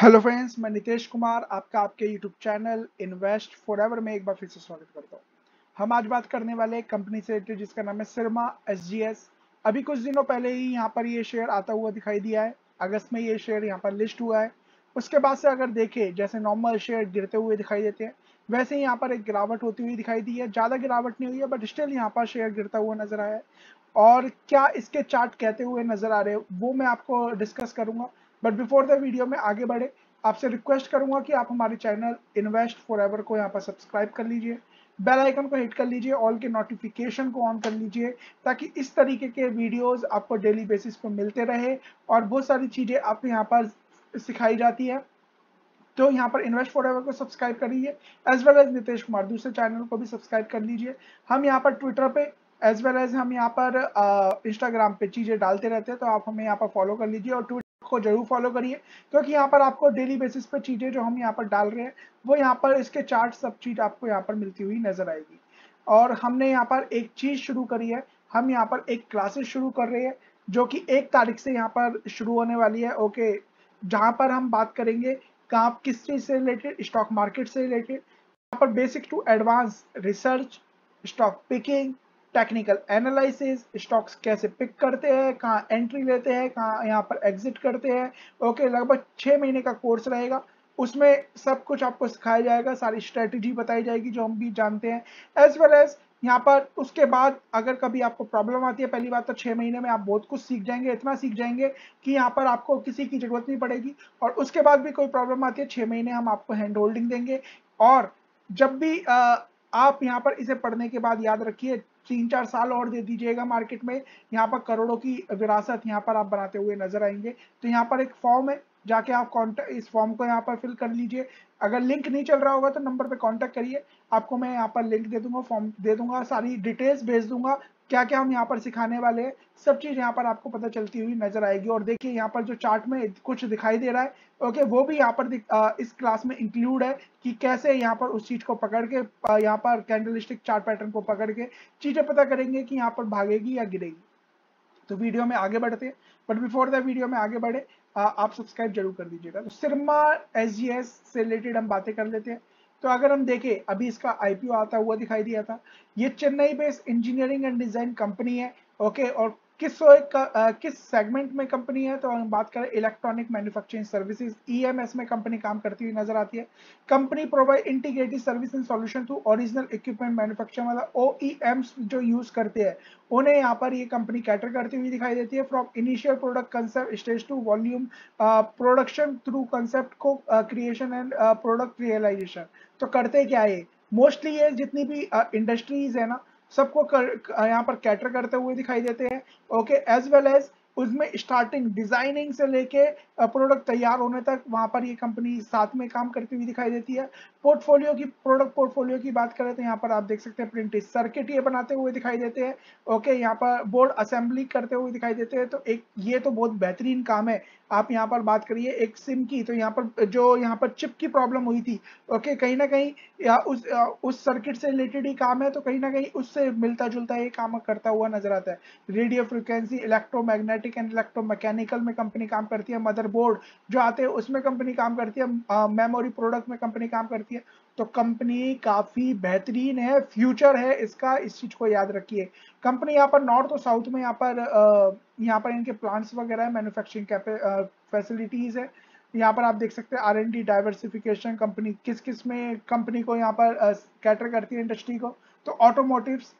Hello friends, मैं नीतिश कुमार आपका आपके YouTube channel invest for ever में एक बार फिर से स्वागत करता हूँ। हम आज बात करने वाले कंपनी से रिलेटेड जिसका नाम है सिरमा एसजीएस। अभी कुछ दिनों पहले ही यहाँ पर ये शेयर आता हुआ दिखाई दिया है। अगस्त में ये शेयर यहाँ पर लिस्ट हुआ है। उसके बाद से अगर देखें, जैसे नॉर्मल शेयर गिरते हुए दिखाई देते हैं, वैसे ही यहाँ पर एक गिरावट होती हुई दिखाई दी है। ज़्यादा गिरावट नहीं हुई है, बट स्टिल यहाँ पर शेयर गिरता हुआ नजर आया है। और क्या इसके चार्ट कहते हुए नजर आ रहे हैं वो मैं आपको डिस्कस करूँगा। बट बिफोर द वीडियो में आगे बढ़े, आपसे रिक्वेस्ट करूंगा कि आप हमारे चैनल इन्वेस्ट फॉर एवर को यहाँ पर सब्सक्राइब कर लीजिए, बेल आइकन को हिट कर लीजिए, ऑल के नोटिफिकेशन को ऑन कर लीजिए, ताकि इस तरीके के वीडियोस आपको डेली बेसिस पर मिलते रहे। और बहुत सारी चीज़ें आपको यहाँ पर सिखाई जाती है, तो यहाँ पर इन्वेस्ट फॉर एवर को सब्सक्राइब कर लीजिए। As well as Nitish Kumar दूसरे चैनल को भी सब्सक्राइब कर लीजिए। हम यहाँ पर ट्विटर पर एज वेल एज हम यहाँ पर इंस्टाग्राम पर चीज़ें डालते रहते हैं, तो आप हमें यहाँ पर फॉलो कर लीजिए और ट्विटर को जरूर फॉलो करिए, क्योंकि यहाँ पर आपको डेली बेसिस पर चीजें जो हम यहाँ पर डाल रहे हैं वो यहाँ पर इसके चार्ट सब चीज आपको यहाँ पर मिलती हुई नजर आएगी। और हमने यहाँ पर एक चीज शुरू करी है, हम यहाँ पर एक क्लासेस शुरू कर रहे हैं जो कि 1 तारीख से यहाँ पर शुरू होने वाली है। ओके, जहाँ पर हम बात करेंगे कहाँ किस चीज से रिलेटेड, स्टॉक मार्केट से रिलेटेड, यहाँ पर basic to advance research, stock picking, technical analysis, stocks कैसे पिक करते हैं, कहाँ एंट्री लेते हैं, कहाँ यहाँ पर एग्जिट करते हैं। ओके, लगभग 6 महीने का कोर्स रहेगा, उसमें सब कुछ आपको सिखाया जाएगा, सारी स्ट्रेटजी बताई जाएगी जो हम भी जानते हैं। एज वेल एज यहाँ पर उसके बाद अगर कभी आपको प्रॉब्लम आती है, पहली बात तो 6 महीने में आप बहुत कुछ सीख जाएंगे, इतना सीख जाएंगे कि यहाँ पर आपको किसी की जरूरत नहीं पड़ेगी। और उसके बाद भी कोई प्रॉब्लम आती है, 6 महीने हम आपको हैंड होल्डिंग देंगे। और जब भी आप यहाँ पर इसे पढ़ने के बाद याद रखिए, 3-4 साल और दे दीजिएगा मार्केट में, यहाँ पर करोड़ों की विरासत यहाँ पर आप बनाते हुए नजर आएंगे। तो यहाँ पर एक फॉर्म है, जाके आप कॉन्टैक्ट इस फॉर्म को यहाँ पर फिल कर लीजिए। अगर लिंक नहीं चल रहा होगा तो नंबर पे कॉन्टैक्ट करिए, आपको मैं यहाँ पर लिंक दे दूंगा, फॉर्म दे दूंगा, सारी डिटेल्स भेज दूंगा, क्या क्या हम यहाँ पर सिखाने वाले हैं सब चीज़ यहाँ पर आपको पता चलती हुई नजर आएगी। और देखिए यहाँ पर जो चार्ट में कुछ दिखाई दे रहा है, ओके, वो भी यहाँ पर इस क्लास में इंक्लूड है कि कैसे यहाँ पर उस चीज़ को पकड़ के, यहाँ पर कैंडलस्टिक चार्ट पैटर्न को पकड़ के चीज़ें पता करेंगे कि यहाँ पर भागेगी या गिरेगी। तो वीडियो में आगे बढ़ते हैं, बट बिफोर द वीडियो में आगे बढ़े आप सब्सक्राइब जरूर कर दीजिएगा। तो सिरमा एसजीएस से रिलेटेड हम बातें कर लेते हैं। तो अगर हम देखें, अभी इसका आईपीओ आता हुआ दिखाई दिया था। ये Chennai based engineering and design company है, ओके। और किस सेगमेंट में कंपनी है, तो हम बात करें इलेक्ट्रॉनिक मैन्युफैक्चरिंग सर्विसेज, ईएमएस में कंपनी काम करती हुई नजर आती है। Company provide integrated service and solution through original equipment manufacture, मतलब ओईएम्स जो यूज करते हैं उन्हें यहाँ पर ये कंपनी कैटर करती हुई दिखाई देती है। From initial product concept stage to volume production through concept को क्रिएशन एंड प्रोडक्ट रियलाइजेशन। तो करते क्या ये मोस्टली, ये जितनी भी इंडस्ट्रीज है ना, सबको यहाँ पर कैटर करते हुए दिखाई देते हैं, ओके। एज वेल एज उसमें स्टार्टिंग डिजाइनिंग से लेके प्रोडक्ट तैयार होने तक वहाँ पर ये कंपनी साथ में काम करती हुई दिखाई देती है। पोर्टफोलियो की, प्रोडक्ट पोर्टफोलियो की बात करें तो यहाँ पर आप देख सकते हैं प्रिंटेड सर्किट ये बनाते हुए दिखाई देते हैं, ओके। यहाँ पर बोर्ड असेंबली करते हुए दिखाई देते हैं। तो एक ये तो बहुत बेहतरीन काम है। आप यहाँ पर बात करिए एक सिम की, तो यहाँ पर जो यहाँ पर चिप की प्रॉब्लम हुई थी, ओके, कहीं ना कहीं या उस सर्किट से रिलेटेड ही काम है, तो कहीं ना कहीं उससे मिलता जुलता ये काम करता हुआ नजर आता है। Radio frequency, electromagnetic and electromechanical में कंपनी काम करती है। मदरबोर्ड जो आते हैं उसमें कंपनी काम करती है। मेमोरी प्रोडक्ट में कंपनी काम करती है। तो कंपनी काफ़ी बेहतरीन है, फ्यूचर है इसका, इस चीज़ को याद रखिए। कंपनी यहाँ पर नॉर्थ और साउथ में यहाँ पर इनके प्लांट्स वगैरह है, मैन्युफैक्चरिंग फैसिलिटीज़ है। यहाँ पर आप देख सकते हैं R&D डाइवर्सिफिकेशन, कंपनी किस किस में कंपनी को यहाँ पर कैटर करती है इंडस्ट्री को, तो ऑटोमोटिव्स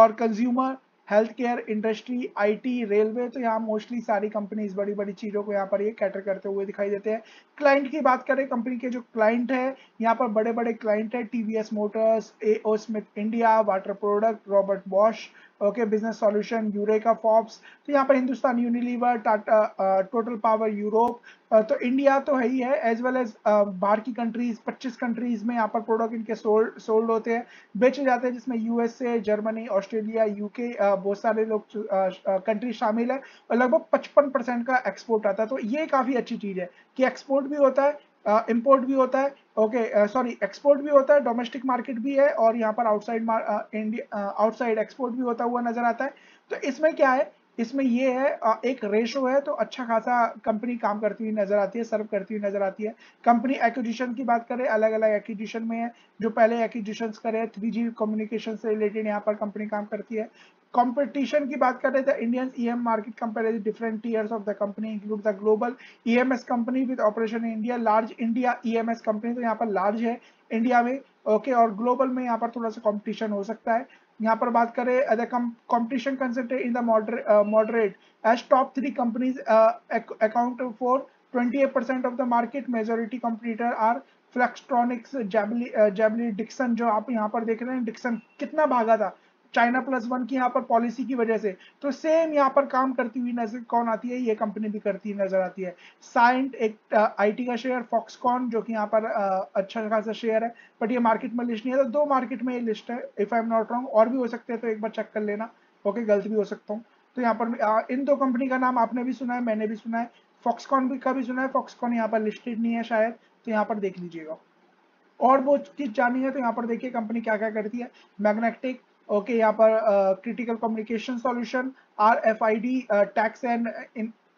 और consumer, health care industry, IT, railway, तो यहाँ मोस्टली सारी कंपनीज बड़ी बड़ी चीज़ों को यहाँ पर ये कैटर करते हुए दिखाई देते हैं। क्लाइंट की बात करें, कंपनी के जो क्लाइंट है यहाँ पर बड़े बड़े क्लाइंट है, TVS Motors, AO Smith India, water product, Robert Bosch, okay, business solution, Eureka Forbes, तो यहाँ पर Hindustan Unilever, Tata total power Europe, तो इंडिया तो है ही है। एज वेल एज बाहर की कंट्रीज, 25 कंट्रीज में यहाँ पर प्रोडक्ट इनके सोल्ड होते हैं, बेचे जाते हैं, जिसमें यूएसए, जर्मनी, ऑस्ट्रेलिया, यूके, बहुत सारे लोग कंट्री शामिल है। और लगभग 55% का एक्सपोर्ट आता है। तो ये काफ़ी अच्छी चीज़ है कि एक्सपोर्ट भी होता है, इम्पोर्ट भी होता है, ओके, सॉरी, एक्सपोर्ट भी होता है, डोमेस्टिक मार्केट भी है, और यहाँ पर आउटसाइड एक्सपोर्ट भी होता हुआ नजर आता है। तो इसमें क्या है, इसमें ये है एक रेशो है, तो अच्छा खासा कंपनी काम करती हुई नजर आती है, सर्व करती हुई नजर आती है। कंपनी एक्विजिशन की बात करें, अलग अलग एक्विजिशन में है, जो पहले एक्विजिशंस करे 3G कम्युनिकेशन से रिलेटेड यहाँ पर कंपनी काम करती है। कंपटीशन की बात करें तो Indian EM market comparison different tiers of the company include the global EMS company with operation in India, large India EMS company, तो यहाँ पर लार्ज है इंडिया में, ओके, और ग्लोबल में यहाँ पर थोड़ा सा कंपटीशन हो सकता है। यहाँ पर बात करें other competition concentrate in the moderate as top 3 companies account for 28% of the market, majority competitor are Flextronics, Jabil Dixon, जो आप यहाँ पर देख रहे हैं डिक्सन कितना भागा था चाइना प्लस वन की यहाँ पर पॉलिसी की वजह से, तो सेम यहाँ पर काम करती हुई नजर कौन आती है, ये कंपनी भी करती हुई नजर आती है। साइंट एक आईटी का शेयर, फॉक्सकॉन जो कि यहाँ पर अच्छा खासा शेयर है, बट ये मार्केट में लिस्ट नहीं है, तो 2 मार्केट में ये लिस्ट है if I am not wrong, और भी हो सकते हैं तो एक बार चेक कर लेना, ओके, गलत भी हो सकता हूँ। तो यहाँ पर इन 2 कंपनी का नाम आपने भी सुना है, मैंने भी सुना है, फॉक्सकॉन भी का भी सुना है, फॉक्सकॉन यहाँ पर लिस्टेड नहीं है शायद, तो यहाँ पर देख लीजिएगा। और वो चीज जानी है तो यहाँ पर देखिए कंपनी क्या क्या करती है, मैग्नेटिक, ओके, यहाँ पर critical communication solution, RFID, tags and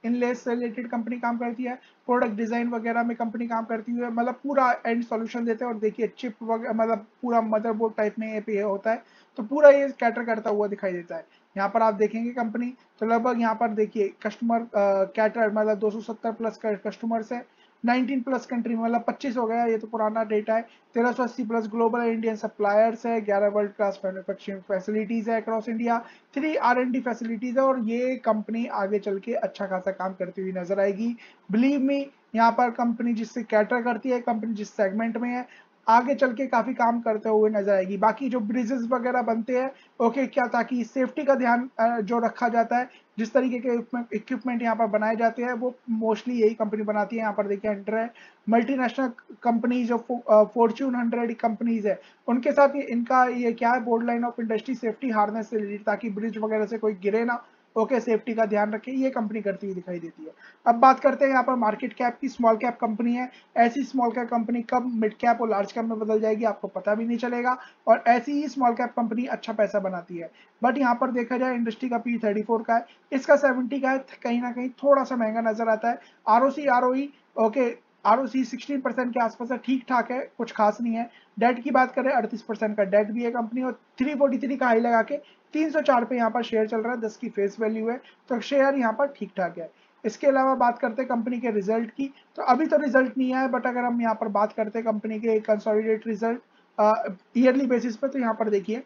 inlays से रिलेटेड कंपनी काम करती है, प्रोडक्ट डिजाइन वगैरह में कंपनी काम करती है, मतलब पूरा एंड सॉल्यूशन देते हैं। और देखिए चिप वगैरह, मतलब पूरा मदरबोर्ड टाइप में ये होता है, तो पूरा ये कैटर करता हुआ दिखाई देता है। यहाँ पर आप देखेंगे कंपनी तो लगभग यहाँ पर देखिए कस्टमर कैटर, मतलब 270+ कस्टमर्स है, 19+ कंट्री, मतलब 25 हो गया, ये तो पुराना डेटा है, 1380+ ग्लोबल इंडियन सप्लायर्स है, 11 वर्ल्ड क्लास मैन्युफैक्चरिंग फैसिलिटीज है अक्रॉस इंडिया, 3 R&D फैसिलिटीज है, और ये कंपनी आगे चल के अच्छा खासा काम करती हुई नजर आएगी, बिलीव मी। यहाँ पर कंपनी जिससे कैटर करती है, कंपनी जिस सेगमेंट में है, आगे चल के काफी काम करते हुए नजर आएगी। बाकी जो ब्रिजेस वगैरह बनते हैं, ओके, क्या ताकि सेफ्टी का ध्यान जो रखा जाता है, जिस तरीके के इक्विपमेंट यहाँ पर बनाए जाते हैं वो मोस्टली यही कंपनी बनाती है। यहाँ पर देखिए अंडर है मल्टीनेशनल कंपनी जो Fortune 100 कंपनीज है, उनके साथ इनका ये क्या है, board line of industry safety harness से रिलेटेड, ताकि ब्रिज वगैरह से कोई गिरे ना, ओके, सेफ्टी का ध्यान रखें, ये कंपनी करती हुई दिखाई देती है। अब बात करते हैं यहाँ पर मार्केट कैप की। स्मॉल कैप कंपनी है, ऐसी स्मॉल कैप कंपनी कब मिड कैप और लार्ज कैप में बदल जाएगी आपको पता भी नहीं चलेगा, और ऐसी ही स्मॉल कैप कंपनी अच्छा पैसा बनाती है। बट यहाँ पर देखा जाए इंडस्ट्री का P 34 का है, इसका 70 का है, कहीं ना कहीं थोड़ा सा महंगा नजर आता है। ROE, ओके, ROC 16% के आसपास है, ठीक ठाक है, कुछ खास नहीं है। डेट की बात करें 38% का डेट भी है कंपनी, और 343 का हाई लगा के 304 पे यहाँ पर शेयर चल रहा है, 10 की फेस वैल्यू है, तो शेयर यहाँ पर ठीक ठाक है। इसके अलावा बात करते हैं कंपनी के रिजल्ट की, तो अभी तो रिजल्ट नहीं आया, बट अगर हम यहाँ पर बात करते हैं कंपनी के कंसोलिडेट रिजल्ट ईयरली बेसिस पे, तो यहाँ पर देखिए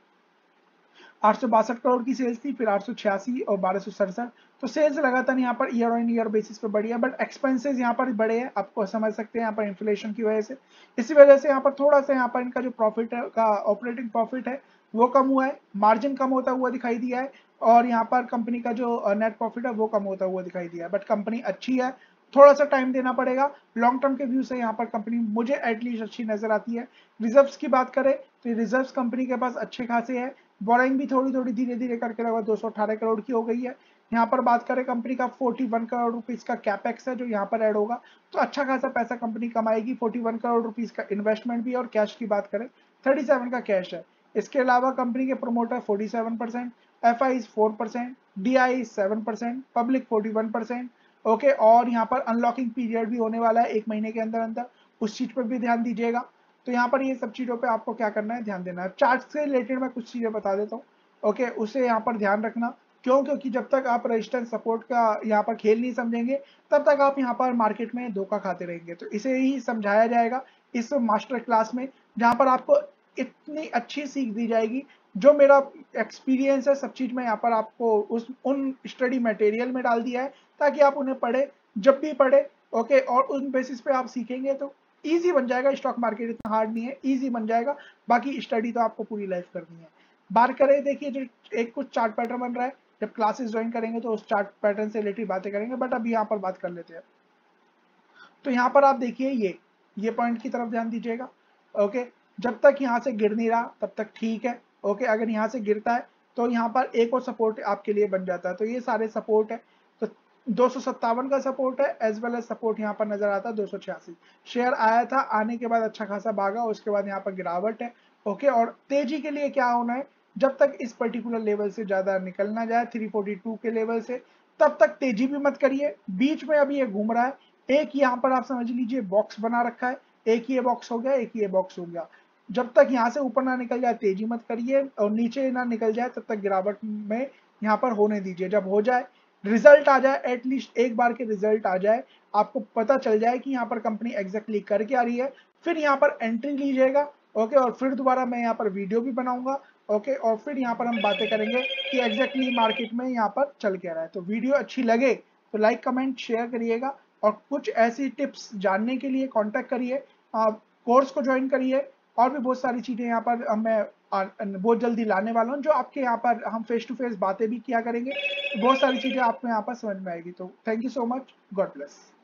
862 करोड़ की सेल्स थी, फिर 886 और 1267, तो सेल्स लगातार यहाँ per year on year basis पे बढ़ी है, बट एक्सपेंसेस यहाँ पर बढ़े हैं, आपको समझ सकते हैं यहाँ पर इन्फ्लेशन की वजह से, इसी वजह से यहाँ पर थोड़ा सा यहाँ पर इनका जो प्रॉफिट का ऑपरेटिंग प्रॉफिट है वो कम हुआ है, मार्जिन कम होता हुआ दिखाई दिया है, और यहाँ पर कंपनी का जो नेट प्रॉफिट है वो कम होता हुआ दिखाई दिया है। बट कंपनी अच्छी है, थोड़ा सा टाइम देना पड़ेगा, लॉन्ग टर्म के व्यू से यहाँ पर कंपनी मुझे एटलीस्ट अच्छी नजर आती है। रिजर्व्स की बात करें तो रिजर्व्स कंपनी के पास अच्छे खासे है, बोरिंग भी थोड़ी थोड़ी धीरे धीरे करके लगभग 218 करोड़ की हो गई है। यहाँ पर बात करें कंपनी का 41 करोड़ रुपीस का कैपेक्स है जो यहाँ पर ऐड होगा, तो अच्छा खासा पैसा कंपनी कमाएगी। 41 करोड़ रुपीस का इन्वेस्टमेंट भी है, और कैश की बात करें 37 का कैश है। इसके अलावा कंपनी के promoter 47%, FI 4%, DI 7%, public 41%, okay, और यहाँ पर अनलॉकिंग पीरियड भी होने वाला है 1 महीने के अंदर अंदर, उस चीज पर भी ध्यान दीजिएगा। तो यहाँ पर ये सब चीज़ों पे आपको क्या करना है, ध्यान देना है। चार्ट से रिलेटेड मैं कुछ चीज़ें बता देता हूँ, ओके, उसे यहाँ पर ध्यान रखना, क्यों, क्योंकि जब तक आप रेजिस्टेंस सपोर्ट का यहाँ पर खेल नहीं समझेंगे तब तक आप यहाँ पर मार्केट में धोखा खाते रहेंगे। तो इसे ही समझाया जाएगा इस मास्टर क्लास में, जहाँ पर आपको इतनी अच्छी सीख दी जाएगी, जो मेरा एक्सपीरियंस है सब चीज़ में यहाँ पर आपको उन स्टडी मटेरियल में डाल दिया है, ताकि आप उन्हें पढ़े जब भी पढ़े, ओके, और उन बेसिस पे आप सीखेंगे तो इजी बन जाएगा। स्टॉक मार्केट इतना हार्ड नहीं है, इजी बन जाएगा, बाकी स्टडी तो आपको पूरी लाइफ करनी है। बात करें देखिए जो एक कुछ चार्ट पैटर्न बन रहा है, जब क्लासेस ज्वाइन करेंगे तो उस चार्ट पैटर्न से रिलेटेड बातें करेंगे, बट अभी यहाँ पर बात कर लेते हैं। तो यहाँ पर आप देखिए ये पॉइंट की तरफ ध्यान दीजिएगा, ओके, जब तक यहाँ से गिर नहीं रहा तब तक ठीक है, ओके, अगर यहाँ से गिरता है तो यहाँ पर एक और सपोर्ट आपके लिए बन जाता है। तो ये सारे सपोर्ट है, 257 का सपोर्ट है, एज वेल एज सपोर्ट यहाँ पर नजर आता है 286। शेयर आया था, आने के बाद अच्छा खासा भागा, उसके बाद यहाँ पर गिरावट है, ओके, और तेजी के लिए क्या होना है, जब तक इस पर्टिकुलर लेवल से ज़्यादा निकल ना जाए 342 के लेवल से, तब तक तेजी भी मत करिए। बीच में अभी ये घूम रहा है, एक यहाँ पर आप समझ लीजिए बॉक्स बना रखा है, एक ये बॉक्स हो गया, एक ये बॉक्स हो गया। जब तक यहाँ से ऊपर ना निकल जाए तेजी मत करिए और नीचे ना निकल जाए तब तक गिरावट में यहाँ पर होने दीजिए। जब हो जाए, रिजल्ट आ जाए, एटलीस्ट एक बार के रिजल्ट आ जाए, आपको पता चल जाए कि यहाँ पर कंपनी एग्जैक्टली करके आ रही है, फिर यहाँ पर एंट्री लीजिएगा। ओके, और फिर दोबारा मैं यहाँ पर वीडियो भी बनाऊंगा। ओके, और फिर यहाँ पर हम बातें करेंगे कि एग्जैक्टली मार्केट में यहाँ पर चल क्या रहा है। तो वीडियो अच्छी लगे तो लाइक कमेंट शेयर करिएगा, और कुछ ऐसी टिप्स जानने के लिए कॉन्टैक्ट करिए, कोर्स को ज्वाइन करिए, और भी बहुत सारी चीज़ें यहाँ पर मैं बहुत जल्दी लाने वाला हूँ, जो आपके यहाँ पर हम फेस टू फेस बातें भी किया करेंगे, बहुत सारी चीज़ें आपको यहाँ पर समझ में आएगी। तो thank you so much, God bless.